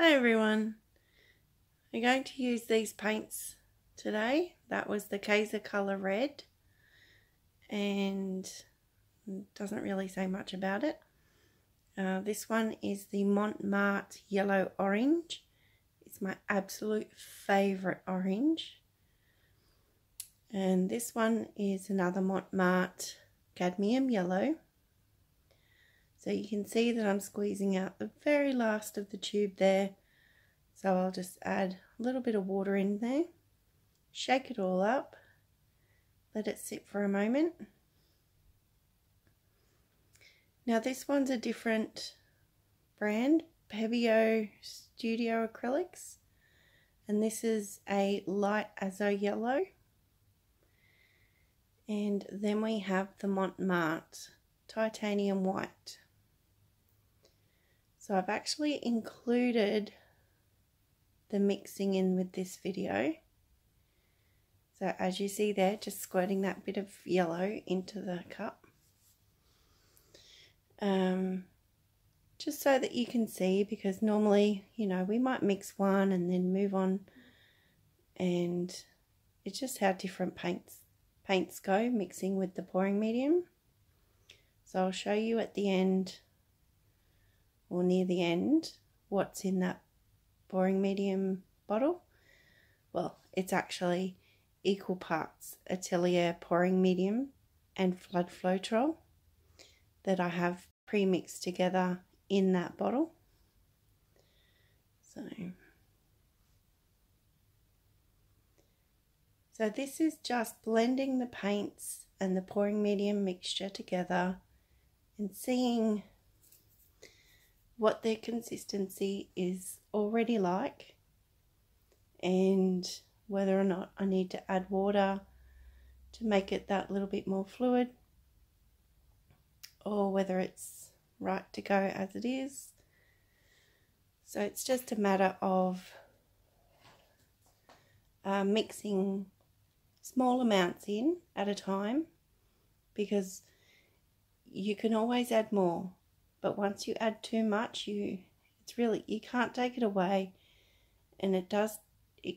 Hi everyone, I'm going to use these paints today. That was the Kayser Colour Red, and it doesn't really say much about it. This one is the Mont Marte Yellow Orange. It's my absolute favourite orange. And this one is another Mont Marte Cadmium Yellow. So you can see that I'm squeezing out the very last of the tube there. So I'll just add a little bit of water in there, shake it all up, let it sit for a moment. Now this one's a different brand, Pebeo Studio Acrylics. And this is a light Azo Yellow. And then we have the Mont Marte Titanium White. So I've actually included the mixing in with this video. So as you see there, just squirting that bit of yellow into the cup. Just so that you can see, because normally, you know, we might mix one and then move on. And it's just how different paints go, mixing with the pouring medium. So I'll show you at the end, or near the end, what's in that pouring medium bottle. Well, it's actually equal parts Atelier Pouring Medium and Floetrol that I have pre-mixed together in that bottle. So this is just blending the paints and the pouring medium mixture together and seeing what their consistency is already like, and whether or not I need to add water to make it that little bit more fluid, or whether it's right to go as it is. So it's just a matter of mixing small amounts in at a time, because you can always add more, but once you add too much, you can't take it away, and it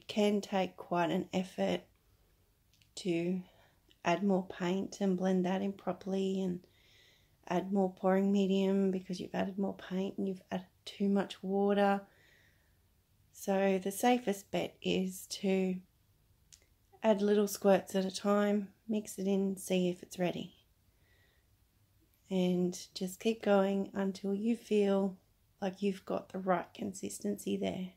can take quite an effort to add more paint and blend that in properly and add more pouring medium because you've added more paint and you've added too much water. So the safest bet is to add little squirts at a time, mix it in, see if it's ready. And just keep going until you feel like you've got the right consistency there.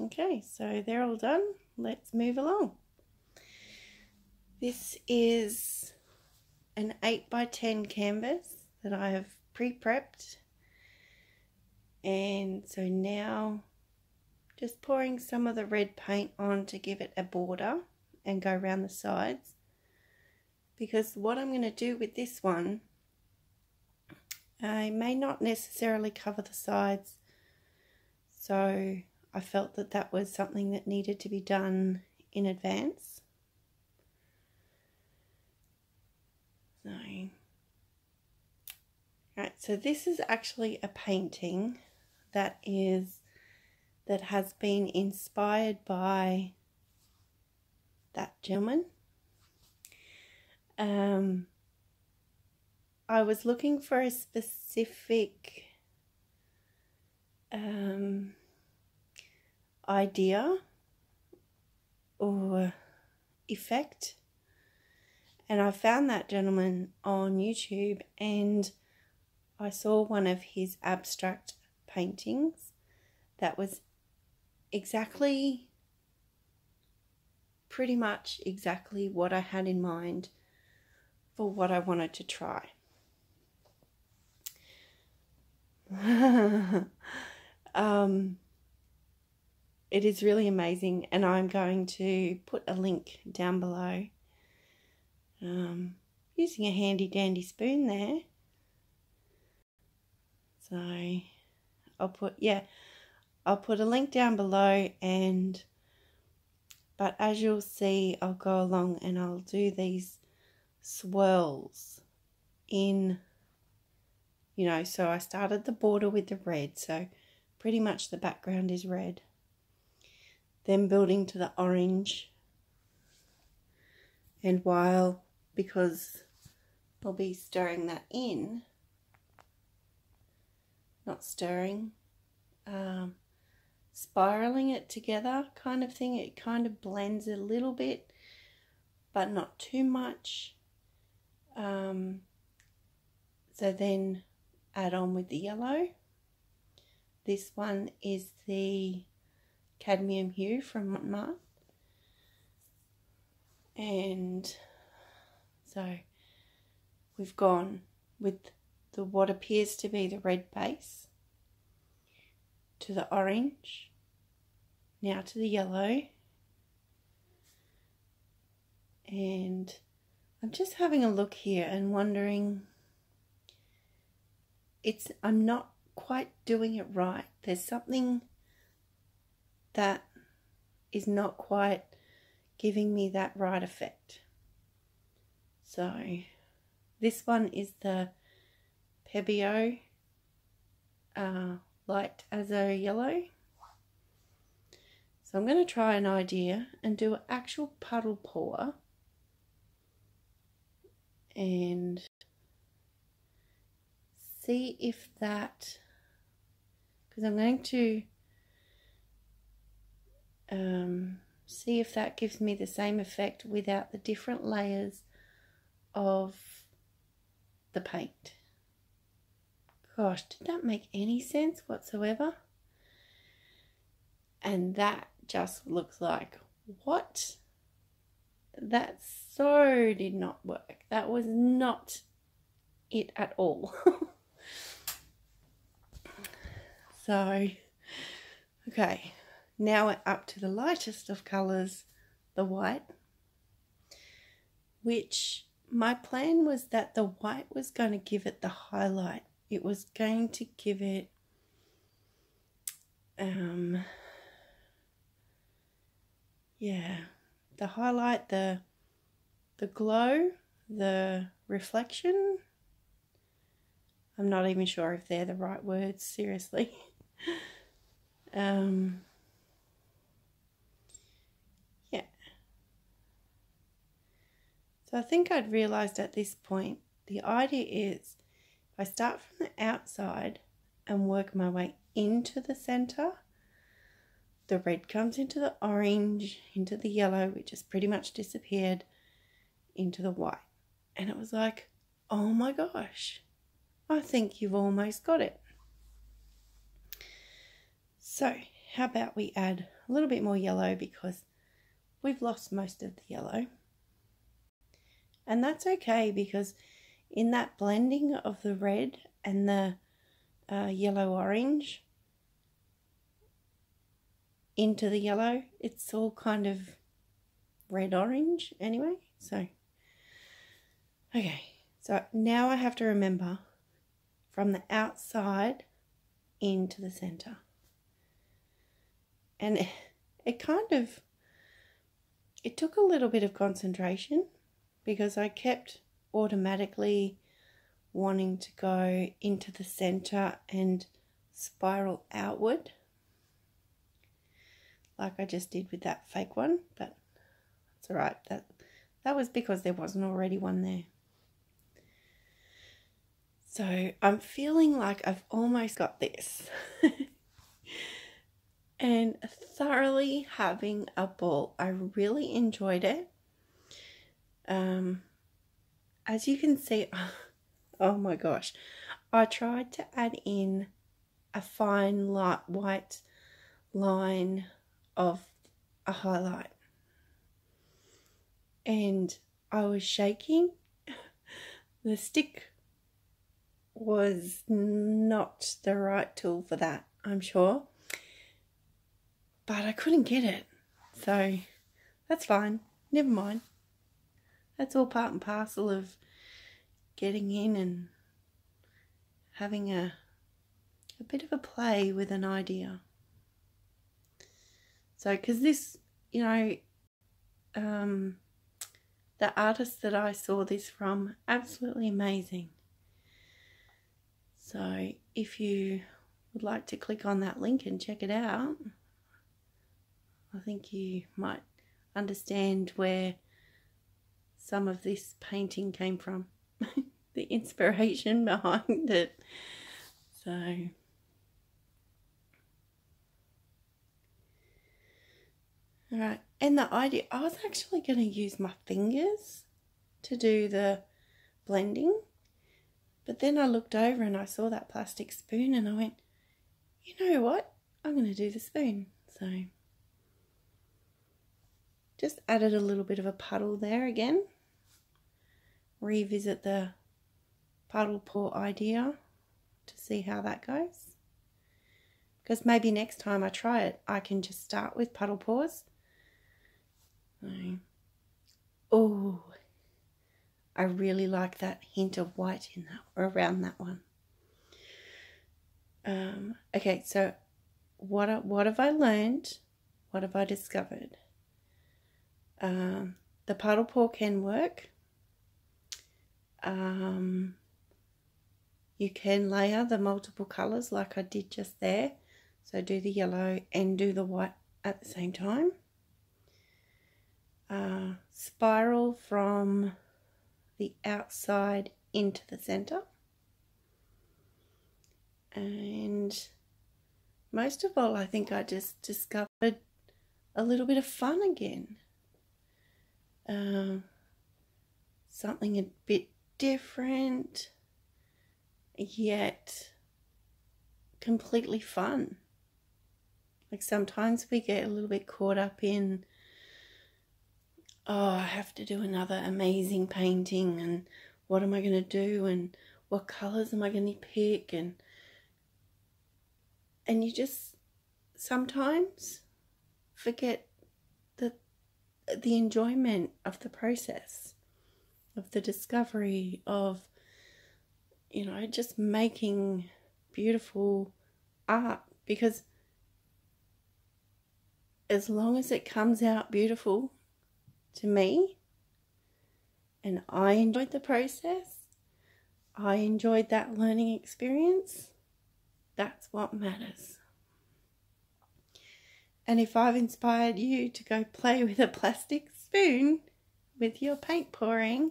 Okay, so they're all done. Let's move along. This is an 8x10 canvas that I have pre-prepped. And so now just pouring some of the red paint on to give it a border and go around the sides. Because what I'm going to do with this one, I may not necessarily cover the sides. So I felt that that was something that needed to be done in advance. So this is actually a painting that has been inspired by that gentleman. I was looking for a specific idea or effect, and I found that gentleman on YouTube, and I saw one of his abstract paintings that was pretty much exactly what I had in mind for what I wanted to try. It is really amazing, and I'm going to put a link down below. Using a handy dandy spoon there. So I'll put a link down below, and but as you'll see, I'll go along and I'll do these swirls in, you know, so I started the border with the red, so pretty much the background is red. Then building to the orange, and while, because I'll be stirring that in, spiraling it together kind of thing, it kind of blends a little bit but not too much. So then add on with the yellow. This one is the cadmium hue from Mont Marte, and so we've gone with the what appears to be the red base to the orange, now to the yellow, and I'm just having a look here and wondering, I'm not quite doing it right. There's something that is not quite giving me that right effect. So this one is the Pebeo light Azo Yellow. So I'm going to try an idea and do an actual puddle pour, and see if that, because I'm going to see if that gives me the same effect without the different layers of the paint. Gosh, did that make any sense whatsoever? And that just looks like, what? That so did not work. That was not it at all. So, okay, now we're up to the lightest of colours, the white, which my plan was that the white was going to give it the highlight. It was going to give it yeah, the highlight, the glow, the reflection. I'm not even sure if they're the right words, seriously. Yeah. So I think I'd realised at this point, the idea is I start from the outside and work my way into the center. The red comes into the orange, into the yellow, which has pretty much disappeared, into the white. And it was like, oh my gosh, I think you've almost got it. So how about we add a little bit more yellow, because we've lost most of the yellow. And that's okay, because in that blending of the red and the yellow-orange into the yellow, it's all kind of red-orange anyway. So, okay, so now I have to remember from the outside into the center. And it kind of, it took a little bit of concentration, because I kept automatically wanting to go into the center and spiral outward like I just did with that fake one, but that's all right. That was because there wasn't already one there. So I'm feeling like I've almost got this and thoroughly having a ball. I really enjoyed it. As you can see, oh my gosh, I tried to add in a fine light white line of a highlight, and I was shaking. The stick was not the right tool for that, I'm sure. but I couldn't get it, so that's fine, never mind. That's all part and parcel of getting in and having a bit of a play with an idea. So, because this, you know, the artist that I saw this from, absolutely amazing. So if you would like to click on that link and check it out, I think you might understand where some of this painting came from, the inspiration behind it. So all right, and the idea, I was actually going to use my fingers to do the blending, but then I looked over and I saw that plastic spoon and I went, you know what, I'm going to do the spoon. So just added a little bit of a puddle there again. Revisit the puddle pour idea to see how that goes. Because maybe next time I try it, I can just start with puddle pours. Oh, I really like that hint of white in that, around that one. Okay, so what have I learned? What have I discovered? The puddle pour can work. You can layer the multiple colours like I did just there. So do the yellow and do the white at the same time. Spiral from the outside into the centre. And most of all, I think I just discovered a little bit of fun again. Something a bit different, yet completely fun. Like sometimes we get a little bit caught up in, oh, I have to do another amazing painting, and what am I going to do, and what colours am I going to pick, and you just sometimes forget the enjoyment of the process, of the discovery, of, you know, just making beautiful art. Because as long as it comes out beautiful to me and I enjoyed the process, I enjoyed that learning experience, that's what matters. And if I've inspired you to go play with a plastic spoon with your paint pouring,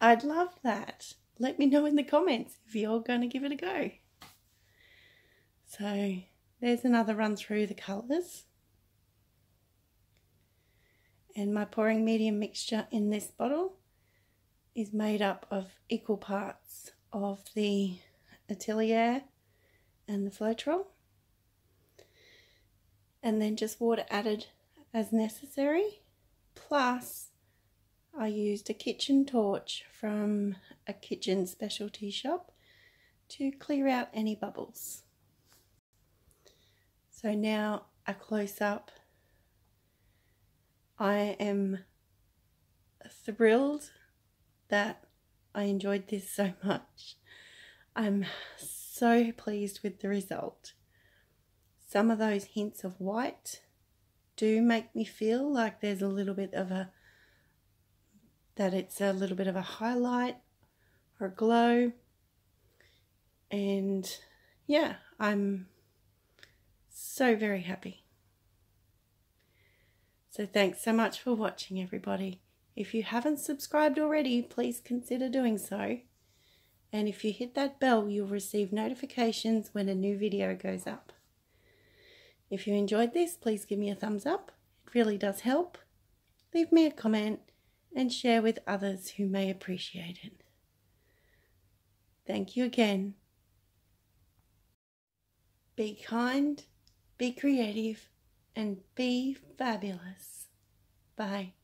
I'd love that. Let me know in the comments if you're going to give it a go. So there's another run through the colours. And my pouring medium mixture in this bottle is made up of equal parts of the Atelier and the Floetrol. And then just water added as necessary. Plus, I used a kitchen torch from a kitchen specialty shop to clear out any bubbles. So now a close-up. I am thrilled that I enjoyed this so much. I'm so pleased with the result. Some of those hints of white do make me feel like there's a little bit of a, that it's a little bit of a highlight or a glow. And yeah, I'm so very happy. So thanks so much for watching, everybody. If you haven't subscribed already, please consider doing so. And if you hit that bell, you'll receive notifications when a new video goes up. If you enjoyed this, please give me a thumbs up. It really does help. Leave me a comment and share with others who may appreciate it. Thank you again. Be kind, be creative, and be fabulous. Bye.